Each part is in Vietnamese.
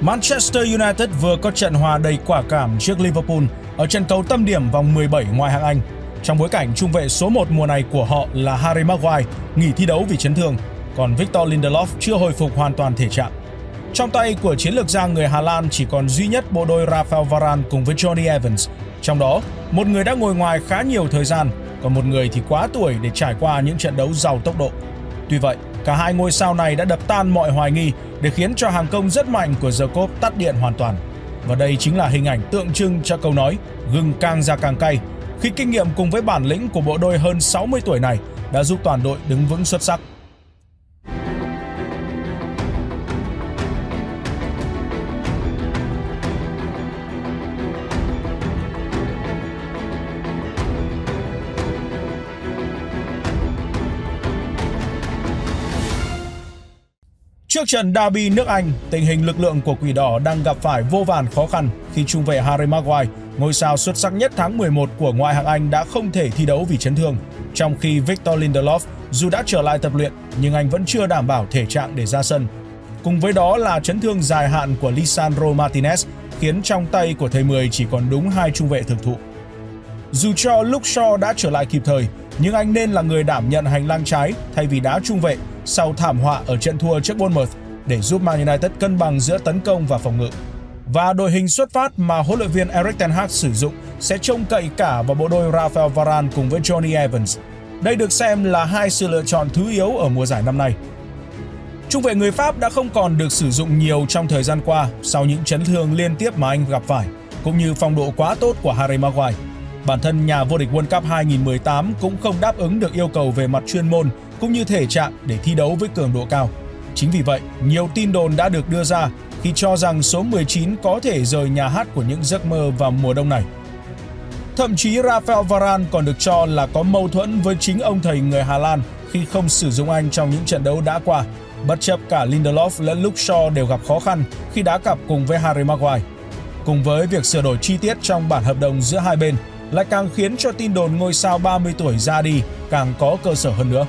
Manchester United vừa có trận hòa đầy quả cảm trước Liverpool ở trận đấu tâm điểm vòng 17 ngoại hạng Anh, trong bối cảnh trung vệ số 1 mùa này của họ là Harry Maguire nghỉ thi đấu vì chấn thương, còn Victor Lindelof chưa hồi phục hoàn toàn thể trạng. Trong tay của chiến lược gia người Hà Lan chỉ còn duy nhất bộ đôi Rafael Varane cùng với Johnny Evans, trong đó một người đã ngồi ngoài khá nhiều thời gian, còn một người thì quá tuổi để trải qua những trận đấu giàu tốc độ. Tuy vậy, cả hai ngôi sao này đã đập tan mọi hoài nghi để khiến cho hàng công rất mạnh của The Klopp tắt điện hoàn toàn. Và đây chính là hình ảnh tượng trưng cho câu nói gừng càng già càng cay, khi kinh nghiệm cùng với bản lĩnh của bộ đôi hơn 60 tuổi này đã giúp toàn đội đứng vững xuất sắc. Trước trận derby nước Anh, tình hình lực lượng của Quỷ Đỏ đang gặp phải vô vàn khó khăn khi trung vệ Harry Maguire, ngôi sao xuất sắc nhất tháng 11 của ngoại hạng Anh, đã không thể thi đấu vì chấn thương. Trong khi Victor Lindelof dù đã trở lại tập luyện nhưng anh vẫn chưa đảm bảo thể trạng để ra sân. Cùng với đó là chấn thương dài hạn của Lisandro Martinez khiến trong tay của thầy 10 chỉ còn đúng hai trung vệ thực thụ. Dù cho Luke Shaw đã trở lại kịp thời, nhưng anh nên là người đảm nhận hành lang trái thay vì đá trung vệ sau thảm họa ở trận thua trước Bournemouth để giúp Man United cân bằng giữa tấn công và phòng ngự. Và đội hình xuất phát mà huấn luyện viên Erik Ten Hag sử dụng sẽ trông cậy cả vào bộ đôi Rafael Varane cùng với Johnny Evans. Đây được xem là hai sự lựa chọn thứ yếu ở mùa giải năm nay. Trung vệ người Pháp đã không còn được sử dụng nhiều trong thời gian qua sau những chấn thương liên tiếp mà anh gặp phải, cũng như phong độ quá tốt của Harry Maguire. Bản thân nhà vô địch World Cup 2018 cũng không đáp ứng được yêu cầu về mặt chuyên môn cũng như thể trạng để thi đấu với cường độ cao. Chính vì vậy, nhiều tin đồn đã được đưa ra khi cho rằng số 19 có thể rời nhà hát của những giấc mơ vào mùa đông này. Thậm chí Rafael Varane còn được cho là có mâu thuẫn với chính ông thầy người Hà Lan khi không sử dụng anh trong những trận đấu đã qua, bất chấp cả Lindelof lẫn Luke Shaw đều gặp khó khăn khi đá cặp cùng với Harry Maguire. Cùng với việc sửa đổi chi tiết trong bản hợp đồng giữa hai bên, lại càng khiến cho tin đồn ngôi sao 30 tuổi ra đi càng có cơ sở hơn nữa.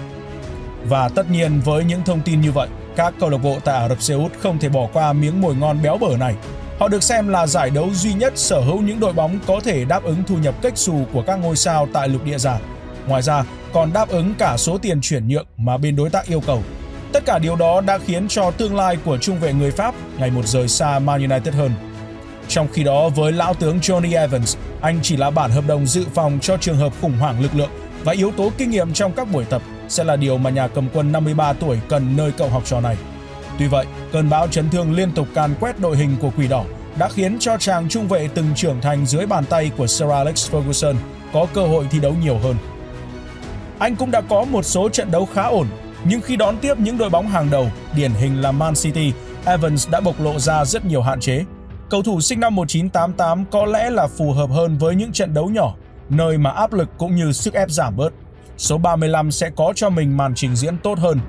Và tất nhiên với những thông tin như vậy, các câu lạc bộ tại Ả Rập Xê Út không thể bỏ qua miếng mồi ngon béo bở này. Họ được xem là giải đấu duy nhất sở hữu những đội bóng có thể đáp ứng thu nhập kếch xù của các ngôi sao tại lục địa già. Ngoài ra, còn đáp ứng cả số tiền chuyển nhượng mà bên đối tác yêu cầu. Tất cả điều đó đã khiến cho tương lai của trung vệ người Pháp ngày một rời xa Man United hơn. Trong khi đó, với lão tướng Johnny Evans, anh chỉ là bản hợp đồng dự phòng cho trường hợp khủng hoảng lực lượng, và yếu tố kinh nghiệm trong các buổi tập sẽ là điều mà nhà cầm quân 53 tuổi cần nơi cậu học trò này. Tuy vậy, cơn bão chấn thương liên tục càn quét đội hình của Quỷ Đỏ đã khiến cho chàng trung vệ từng trưởng thành dưới bàn tay của Sir Alex Ferguson có cơ hội thi đấu nhiều hơn. Anh cũng đã có một số trận đấu khá ổn, nhưng khi đón tiếp những đội bóng hàng đầu, điển hình là Man City, Evans đã bộc lộ ra rất nhiều hạn chế. Cầu thủ sinh năm 1988 có lẽ là phù hợp hơn với những trận đấu nhỏ, nơi mà áp lực cũng như sức ép giảm bớt. Số 35 sẽ có cho mình màn trình diễn tốt hơn.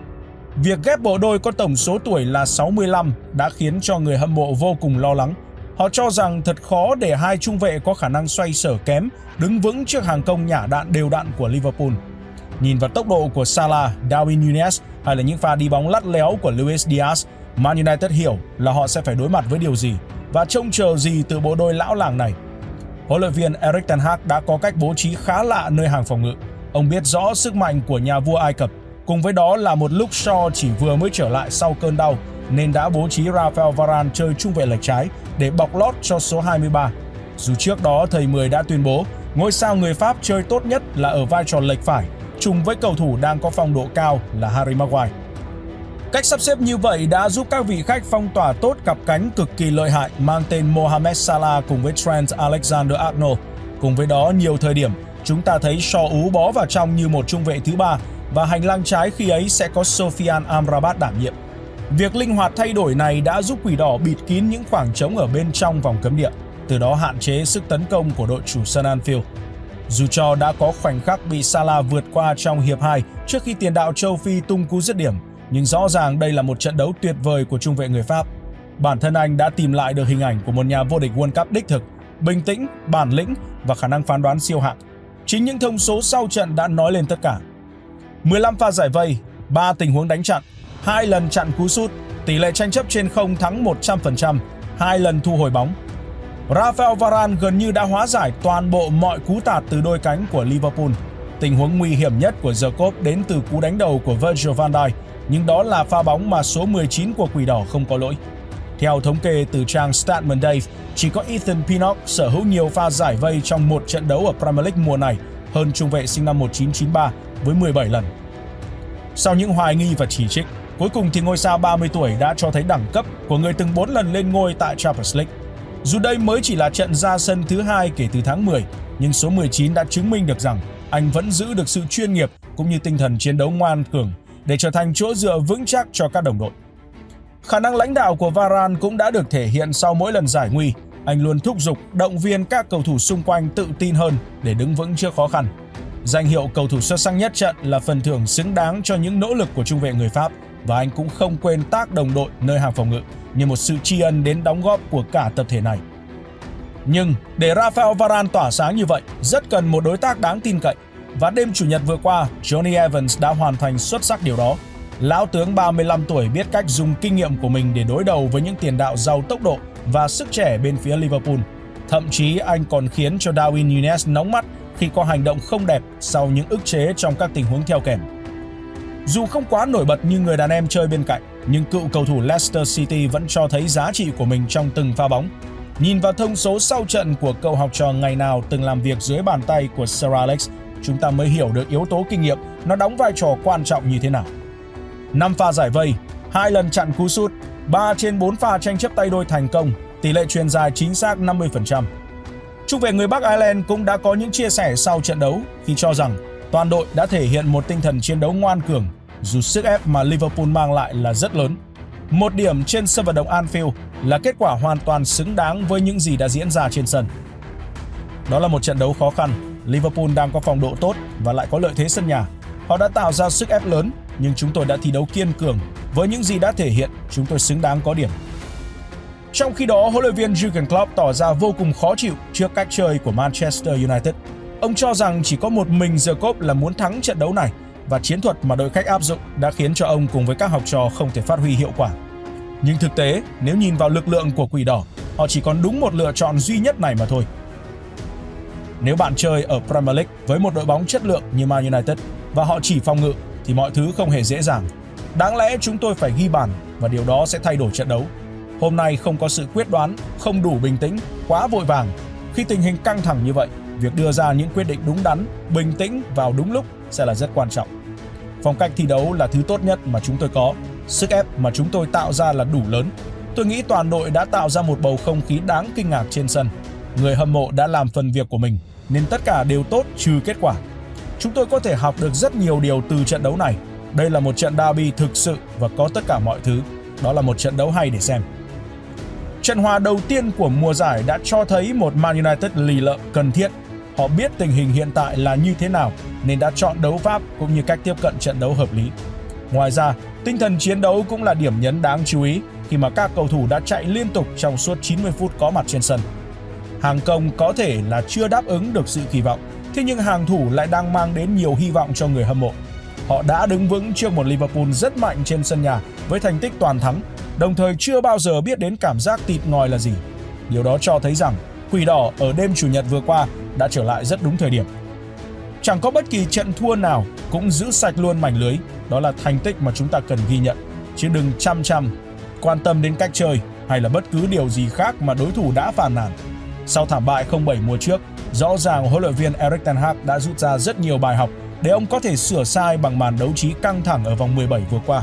Việc ghép bộ đôi có tổng số tuổi là 65 đã khiến cho người hâm mộ vô cùng lo lắng. Họ cho rằng thật khó để hai trung vệ có khả năng xoay sở kém đứng vững trước hàng công nhả đạn đều đặn của Liverpool. Nhìn vào tốc độ của Salah, Darwin Núñez hay là những pha đi bóng lắt léo của Luis Diaz, Man United hiểu là họ sẽ phải đối mặt với điều gì và trông chờ gì từ bộ đôi lão làng này. Huấn luyện viên Erik Ten Hag đã có cách bố trí khá lạ nơi hàng phòng ngự. Ông biết rõ sức mạnh của nhà vua Ai Cập, cùng với đó là một Luke Shaw chỉ vừa mới trở lại sau cơn đau, nên đã bố trí Rafael Varane chơi trung vệ lệch trái để bọc lót cho số 23. Dù trước đó thầy 10 đã tuyên bố ngôi sao người Pháp chơi tốt nhất là ở vai trò lệch phải, chung với cầu thủ đang có phong độ cao là Harry Maguire. Cách sắp xếp như vậy đã giúp các vị khách phong tỏa tốt cặp cánh cực kỳ lợi hại mang tên Mohamed Salah cùng với Trent Alexander-Arnold. Cùng với đó, nhiều thời điểm, chúng ta thấy Shaw ú bó vào trong như một trung vệ thứ ba và hành lang trái khi ấy sẽ có Sofian Amrabat đảm nhiệm. Việc linh hoạt thay đổi này đã giúp Quỷ Đỏ bịt kín những khoảng trống ở bên trong vòng cấm địa, từ đó hạn chế sức tấn công của đội chủ sân Anfield. Dù cho đã có khoảnh khắc bị Salah vượt qua trong hiệp 2 trước khi tiền đạo châu Phi tung cú dứt điểm, nhưng rõ ràng đây là một trận đấu tuyệt vời của trung vệ người Pháp. Bản thân anh đã tìm lại được hình ảnh của một nhà vô địch World Cup đích thực, bình tĩnh, bản lĩnh và khả năng phán đoán siêu hạng. Chính những thông số sau trận đã nói lên tất cả. 15 pha giải vây, 3 tình huống đánh chặn, 2 lần chặn cú sút, tỷ lệ tranh chấp trên không thắng 100%, 2 lần thu hồi bóng. Rafael Varane gần như đã hóa giải toàn bộ mọi cú tạt từ đôi cánh của Liverpool. Tình huống nguy hiểm nhất của The Cop đến từ cú đánh đầu của Virgil van Dijk, nhưng đó là pha bóng mà số 19 của Quỷ Đỏ không có lỗi. Theo thống kê từ trang Statman Dave, chỉ có Ethan Pinnock sở hữu nhiều pha giải vây trong một trận đấu ở Premier League mùa này, hơn trung vệ sinh năm 1993 với 17 lần. Sau những hoài nghi và chỉ trích, cuối cùng thì ngôi sao 30 tuổi đã cho thấy đẳng cấp của người từng 4 lần lên ngôi tại Champions League. Dù đây mới chỉ là trận ra sân thứ 2 kể từ tháng 10, nhưng số 19 đã chứng minh được rằng anh vẫn giữ được sự chuyên nghiệp cũng như tinh thần chiến đấu ngoan cường để trở thành chỗ dựa vững chắc cho các đồng đội. Khả năng lãnh đạo của Varane cũng đã được thể hiện sau mỗi lần giải nguy. Anh luôn thúc giục, động viên các cầu thủ xung quanh tự tin hơn để đứng vững trước khó khăn. Danh hiệu cầu thủ xuất sắc nhất trận là phần thưởng xứng đáng cho những nỗ lực của trung vệ người Pháp, và anh cũng không quên tác đồng đội nơi hàng phòng ngự như một sự tri ân đến đóng góp của cả tập thể này. Nhưng để Rafael Varane tỏa sáng như vậy, rất cần một đối tác đáng tin cậy. Và đêm Chủ nhật vừa qua, Johnny Evans đã hoàn thành xuất sắc điều đó. Lão tướng 35 tuổi biết cách dùng kinh nghiệm của mình để đối đầu với những tiền đạo giàu tốc độ và sức trẻ bên phía Liverpool. Thậm chí anh còn khiến cho Darwin Núñez nóng mắt khi có hành động không đẹp sau những ức chế trong các tình huống theo kèm. Dù không quá nổi bật như người đàn em chơi bên cạnh, nhưng cựu cầu thủ Leicester City vẫn cho thấy giá trị của mình trong từng pha bóng. Nhìn vào thông số sau trận của cậu học trò ngày nào từng làm việc dưới bàn tay của Sir Alex, chúng ta mới hiểu được yếu tố kinh nghiệm nó đóng vai trò quan trọng như thế nào. 5 pha giải vây, 2 lần chặn cú sút, 3 trên 4 pha tranh chấp tay đôi thành công, tỷ lệ chuyền dài chính xác 50%. Trung vệ người Bắc Ireland cũng đã có những chia sẻ sau trận đấu khi cho rằng toàn đội đã thể hiện một tinh thần chiến đấu ngoan cường, dù sức ép mà Liverpool mang lại là rất lớn. 1 điểm trên sân vận động Anfield là kết quả hoàn toàn xứng đáng với những gì đã diễn ra trên sân. Đó là một trận đấu khó khăn, Liverpool đang có phong độ tốt và lại có lợi thế sân nhà. Họ đã tạo ra sức ép lớn, nhưng chúng tôi đã thi đấu kiên cường. Với những gì đã thể hiện, chúng tôi xứng đáng có điểm. Trong khi đó, huấn luyện viên Jürgen Klopp tỏ ra vô cùng khó chịu trước cách chơi của Manchester United. Ông cho rằng chỉ có một mình The Klopp là muốn thắng trận đấu này, và chiến thuật mà đội khách áp dụng đã khiến cho ông cùng với các học trò không thể phát huy hiệu quả. Nhưng thực tế, nếu nhìn vào lực lượng của Quỷ Đỏ, họ chỉ còn đúng một lựa chọn duy nhất này mà thôi. Nếu bạn chơi ở Premier League với một đội bóng chất lượng như Man United và họ chỉ phòng ngự, thì mọi thứ không hề dễ dàng. Đáng lẽ chúng tôi phải ghi bàn và điều đó sẽ thay đổi trận đấu. Hôm nay không có sự quyết đoán, không đủ bình tĩnh, quá vội vàng. Khi tình hình căng thẳng như vậy, việc đưa ra những quyết định đúng đắn, bình tĩnh vào đúng lúc sẽ là rất quan trọng. Phong cách thi đấu là thứ tốt nhất mà chúng tôi có. Sức ép mà chúng tôi tạo ra là đủ lớn. Tôi nghĩ toàn đội đã tạo ra một bầu không khí đáng kinh ngạc trên sân. Người hâm mộ đã làm phần việc của mình, nên tất cả đều tốt trừ kết quả. Chúng tôi có thể học được rất nhiều điều từ trận đấu này. Đây là một trận derby thực sự và có tất cả mọi thứ. Đó là một trận đấu hay để xem. Trận hòa đầu tiên của mùa giải đã cho thấy một Man United lì lợm cần thiết. Họ biết tình hình hiện tại là như thế nào nên đã chọn đấu pháp cũng như cách tiếp cận trận đấu hợp lý. Ngoài ra, tinh thần chiến đấu cũng là điểm nhấn đáng chú ý khi mà các cầu thủ đã chạy liên tục trong suốt 90 phút có mặt trên sân. Hàng công có thể là chưa đáp ứng được sự kỳ vọng, thế nhưng hàng thủ lại đang mang đến nhiều hy vọng cho người hâm mộ. Họ đã đứng vững trước một Liverpool rất mạnh trên sân nhà với thành tích toàn thắng, đồng thời chưa bao giờ biết đến cảm giác tịt ngòi là gì. Điều đó cho thấy rằng Quỷ Đỏ ở đêm Chủ nhật vừa qua đã trở lại rất đúng thời điểm. Chẳng có bất kỳ trận thua nào cũng giữ sạch luôn mảnh lưới. Đó là thành tích mà chúng ta cần ghi nhận, chứ đừng quan tâm đến cách chơi hay là bất cứ điều gì khác mà đối thủ đã phàn nàn. Sau thảm bại 0-7 mùa trước, rõ ràng huấn luyện viên Erik Ten Hag đã rút ra rất nhiều bài học để ông có thể sửa sai bằng màn đấu trí căng thẳng ở vòng 17 vừa qua.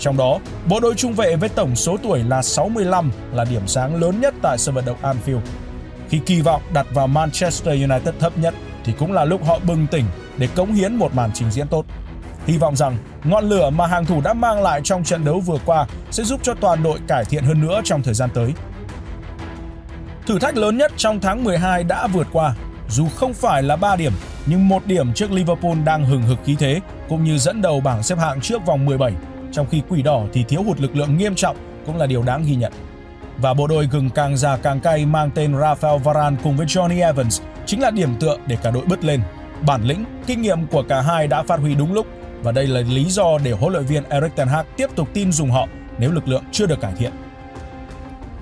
Trong đó, bộ đôi trung vệ với tổng số tuổi là 65 là điểm sáng lớn nhất tại sân vận động Anfield. Khi kỳ vọng đặt vào Manchester United thấp nhất thì cũng là lúc họ bừng tỉnh để cống hiến một màn trình diễn tốt. Hy vọng rằng ngọn lửa mà hàng thủ đã mang lại trong trận đấu vừa qua sẽ giúp cho toàn đội cải thiện hơn nữa trong thời gian tới. Thử thách lớn nhất trong tháng 12 đã vượt qua, dù không phải là 3 điểm, nhưng 1 điểm trước Liverpool đang hừng hực khí thế, cũng như dẫn đầu bảng xếp hạng trước vòng 17, trong khi Quỷ Đỏ thì thiếu hụt lực lượng nghiêm trọng cũng là điều đáng ghi nhận. Và bộ đôi gừng càng già càng cay mang tên Rafael Varane cùng với Johnny Evans chính là điểm tựa để cả đội bứt lên. Bản lĩnh, kinh nghiệm của cả hai đã phát huy đúng lúc, và đây là lý do để huấn luyện viên Erik Ten Hag tiếp tục tin dùng họ nếu lực lượng chưa được cải thiện.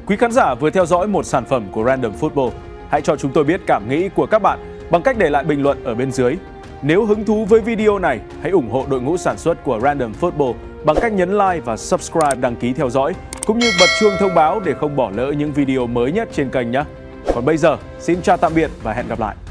Quý khán giả vừa theo dõi một sản phẩm của Random Football. Hãy cho chúng tôi biết cảm nghĩ của các bạn bằng cách để lại bình luận ở bên dưới. Nếu hứng thú với video này, hãy ủng hộ đội ngũ sản xuất của Random Football bằng cách nhấn like và subscribe, đăng ký theo dõi, cũng như bật chuông thông báo để không bỏ lỡ những video mới nhất trên kênh nhé. Còn bây giờ, xin chào tạm biệt và hẹn gặp lại!